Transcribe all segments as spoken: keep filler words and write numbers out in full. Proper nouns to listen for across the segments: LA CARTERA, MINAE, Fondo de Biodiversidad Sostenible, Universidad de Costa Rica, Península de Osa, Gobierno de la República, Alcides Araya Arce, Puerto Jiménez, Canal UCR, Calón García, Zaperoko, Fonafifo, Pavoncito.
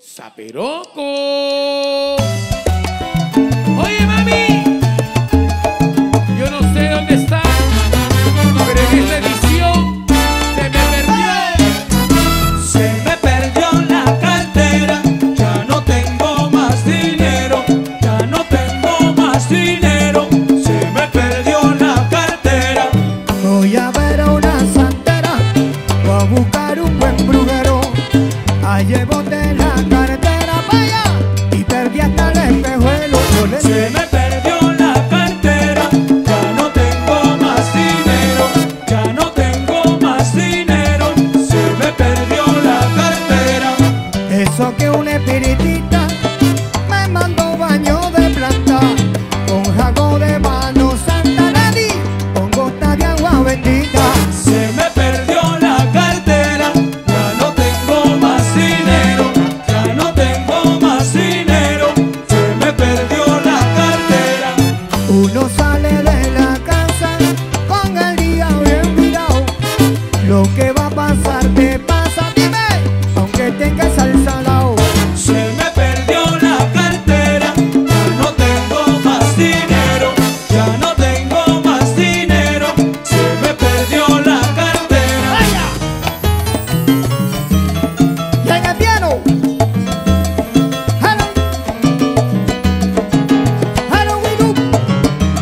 Zaperoko. Oye, mami, yo no sé dónde está, pero en esta edición se me perdió. Se me perdió la cartera, ya no tengo más dinero, ya no tengo más dinero. Se me perdió la cartera. Voy a ver a una santera, voy a buscar un buen brujero. A llevo de la cartera, vaya, y perdí hasta el espejuelo. Se me perdió la cartera, ya no tengo más dinero, ya no tengo más dinero. Se me perdió la cartera. Eso que una espiritita me mandó baño de planta, con jago de mano santa, nadie, con gota de agua bendita. Se me lo que va a pasar, te pasa, dime, aunque tengas al salao. Se me perdió la cartera, ya no tengo más dinero, ya no tengo más dinero. Se me perdió la cartera. ¡Vaya! ¡Y en el piano! ¡Hello! ¡Hello, Widu!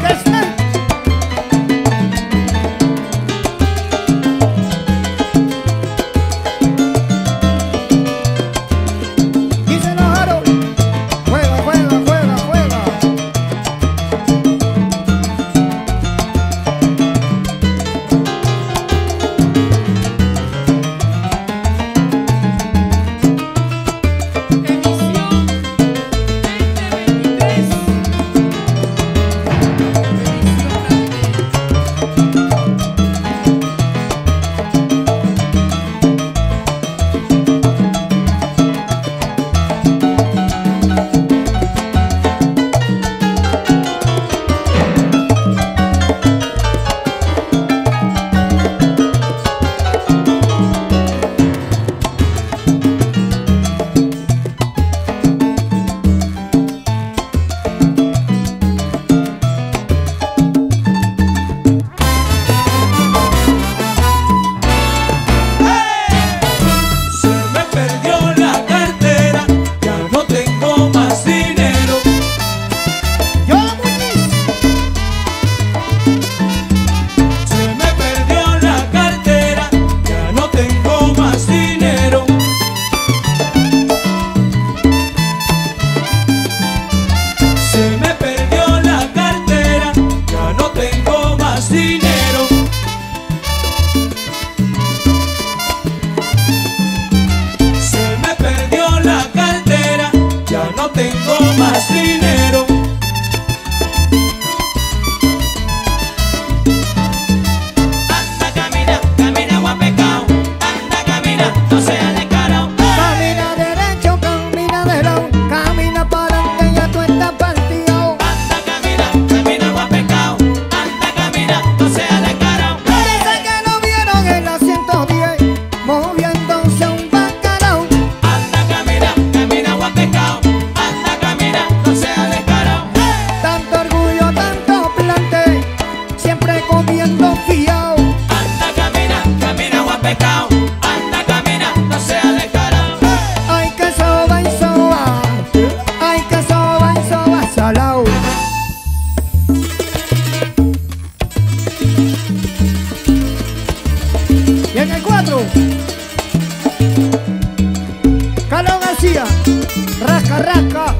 ¡Que está! Dinero. Anda, camina, camina, guapecao. Anda, camina, no seas descarao. Camina derecho, camina de lado, camina para que ya tú estás partido. Anda, camina, camina, guapecao. Anda, camina, no seas descarao. Parece que no vieron el asiento diez moviéndose a un bacanao. Anda, camina, camina, guapecao. Y en el cuatro, Calón García, rasca, rasca.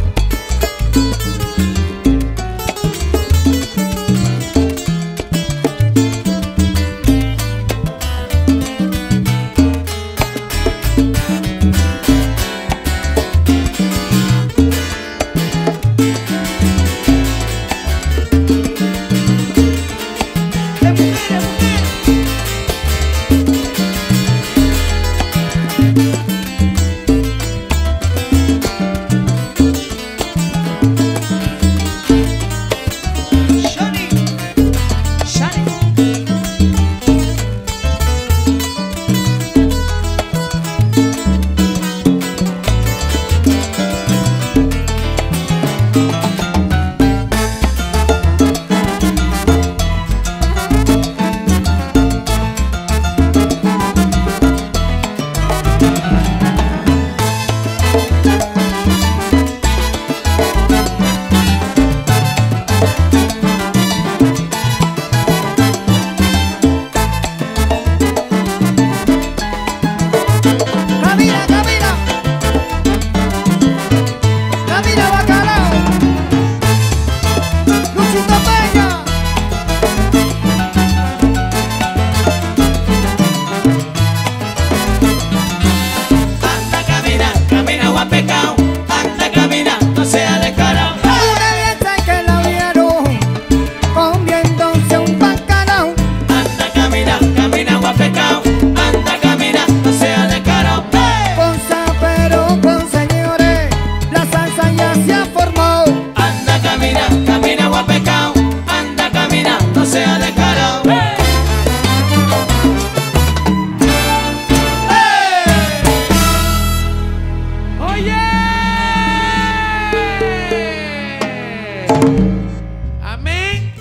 Amén,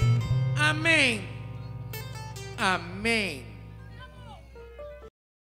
amén, amén.